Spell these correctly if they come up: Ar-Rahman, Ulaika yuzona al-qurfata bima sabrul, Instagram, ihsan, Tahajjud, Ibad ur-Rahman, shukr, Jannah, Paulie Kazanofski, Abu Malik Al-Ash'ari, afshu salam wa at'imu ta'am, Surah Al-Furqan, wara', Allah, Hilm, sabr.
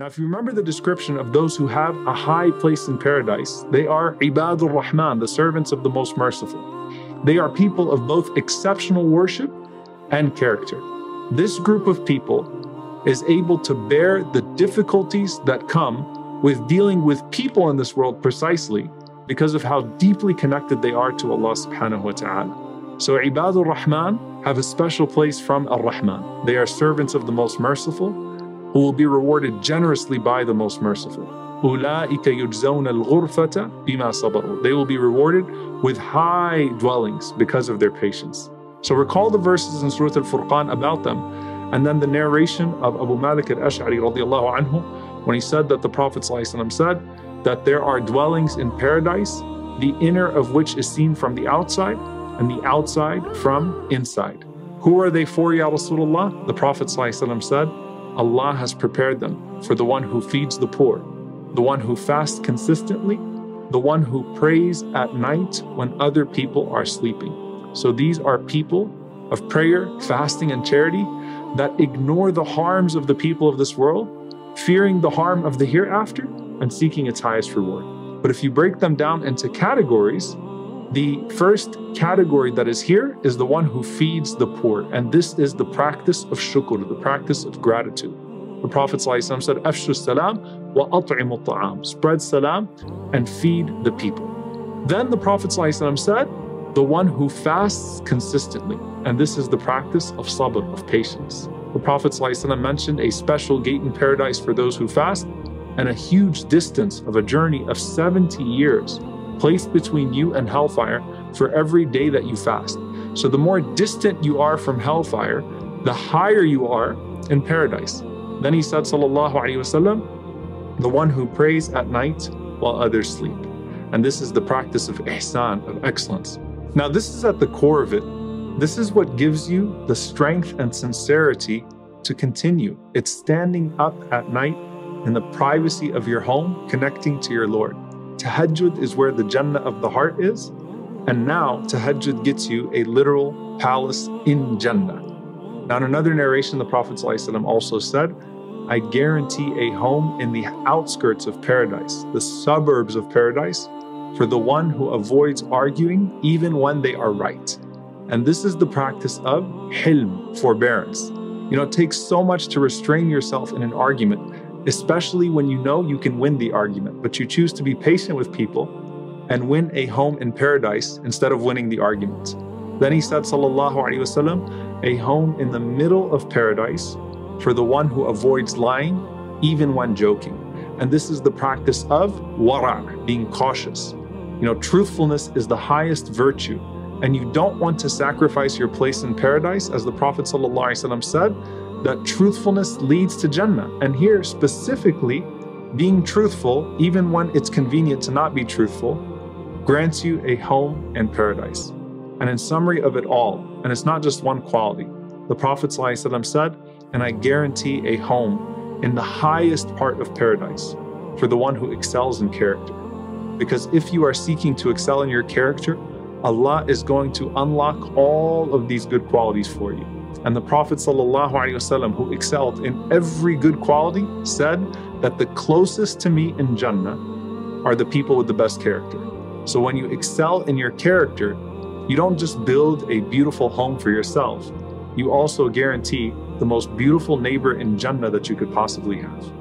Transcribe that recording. Now, if you remember the description of those who have a high place in paradise, they are Ibad ur-Rahman, the servants of the Most Merciful. They are people of both exceptional worship and character. This group of people is able to bear the difficulties that come with dealing with people in this world precisely because of how deeply connected they are to Allah subhanahu wa ta'ala. So Ibad ur-Rahman have a special place from Ar-Rahman. They are servants of the Most Merciful, who will be rewarded generously by the Most Merciful. Ulaika yuzona al-qurfata bima sabrul. They will be rewarded with high dwellings because of their patience. So recall the verses in Surah Al-Furqan about them, and then the narration of Abu Malik Al-Ash'ari radiallahu anhu, when he said that the Prophet ﷺ said that there are dwellings in paradise, the inner of which is seen from the outside, and the outside from inside. Who are they for, Ya Rasulullah? The Prophet ﷺ said, Allah has prepared them for the one who feeds the poor, the one who fasts consistently, the one who prays at night when other people are sleeping. So these are people of prayer, fasting, and charity that ignore the harms of the people of this world, fearing the harm of the hereafter and seeking its highest reward. But if you break them down into categories, the first category that is here is the one who feeds the poor. And this is the practice of shukr, the practice of gratitude. The Prophet ﷺ said, "Afshu salam wa at'imu ta'am." Spread salam and feed the people. Then the Prophet ﷺ said, the one who fasts consistently. And this is the practice of sabr, of patience. The Prophet ﷺ mentioned a special gate in paradise for those who fast and a huge distance of a journey of 70 years placed between you and hellfire for every day that you fast. So the more distant you are from hellfire, the higher you are in paradise. Then he said, sallallahu alayhi wasallam, the one who prays at night while others sleep. And this is the practice of ihsan, of excellence. Now this is at the core of it. This is what gives you the strength and sincerity to continue. It's standing up at night in the privacy of your home, connecting to your Lord. Tahajjud is where the Jannah of the heart is, and now Tahajjud gets you a literal palace in Jannah. Now in another narration, the Prophet ﷺ also said, I guarantee a home in the outskirts of paradise, the suburbs of paradise, for the one who avoids arguing even when they are right. And this is the practice of Hilm, forbearance. You know, it takes so much to restrain yourself in an argument, especially when you know you can win the argument, but you choose to be patient with people and win a home in paradise instead of winning the argument. Then he said, sallallahu alayhi wasallam, a home in the middle of paradise for the one who avoids lying, even when joking. And this is the practice of wara', being cautious. You know, truthfulness is the highest virtue, and you don't want to sacrifice your place in paradise, as the Prophet sallallahu alayhi wasallam said, that truthfulness leads to Jannah. And here specifically, being truthful, even when it's convenient to not be truthful, grants you a home in paradise. And in summary of it all, and it's not just one quality, the Prophet ﷺ said, and I guarantee a home in the highest part of paradise for the one who excels in character. Because if you are seeking to excel in your character, Allah is going to unlock all of these good qualities for you. And the Prophet ﷺ, who excelled in every good quality, said that the closest to me in Jannah are the people with the best character. So when you excel in your character, you don't just build a beautiful home for yourself, you also guarantee the most beautiful neighbor in Jannah that you could possibly have.